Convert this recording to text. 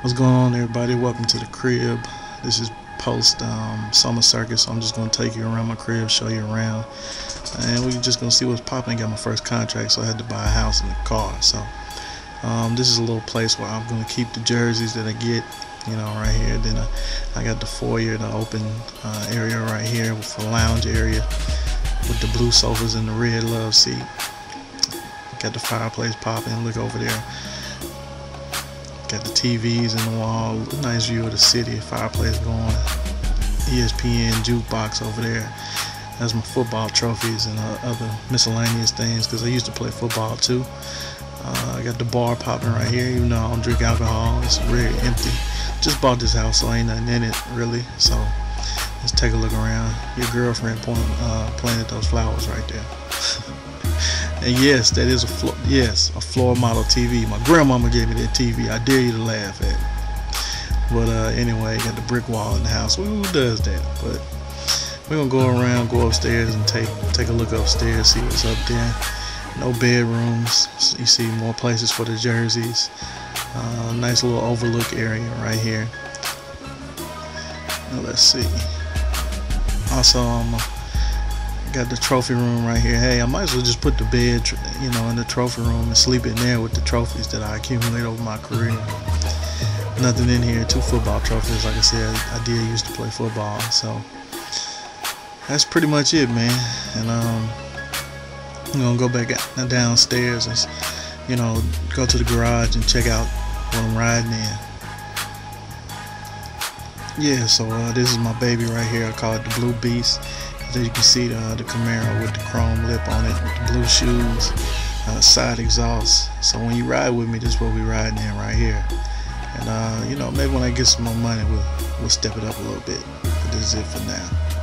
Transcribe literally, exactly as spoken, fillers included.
What's going on, everybody? Welcome to the crib. This is post um, summer circuit, so I'm just gonna take you around my crib, show you around, and we're just gonna see what's popping. Got my first contract, so I had to buy a house and a car. So um, this is a little place where I'm gonna keep the jerseys that I get, you know, right here. Then I, I got the foyer, the open uh, area right here with the lounge area with the blue sofas and the red love seat. Got the fireplace popping. Look over there. Got the T Vs in the wall, nice view of the city, fireplace going, E S P N jukebox over there. That's my football trophies and uh, other miscellaneous things, because I used to play football too. Uh, I got the bar popping right here, even though I don't drink alcohol, it's really empty. Just bought this house, so ain't nothing in it really, so let's take a look around. Your girlfriend point, uh, planted those flowers right there. And yes, that is a floor, yes, a floor model T V. My grandmama gave me that T V. I dare you to laugh at it. But uh, anyway, got the brick wall in the house. Who does that? But we're gonna go around, go upstairs, and take take a look upstairs, see what's up there. No bedrooms. You see more places for the jerseys. Uh, nice little overlook area right here. Now let's see. Also, um, got the trophy room right here. Hey, I might as well just put the bed, you know, in the trophy room and sleep in there with the trophies that I accumulate over my career. Nothing in here. Two football trophies. Like I said, I did used to play football. So that's pretty much it, man. And um, I'm gonna go back downstairs and, you know, go to the garage and check out what I'm riding in. Yeah, so uh, this is my baby right here. I call it the Blue Beast. As you can see, the, uh, the Camaro with the chrome lip on it, with the blue shoes, uh, side exhaust. So when you ride with me, this is what we're riding in right here. And uh, you know, maybe when I get some more money, we'll, we'll step it up a little bit. But this is it for now.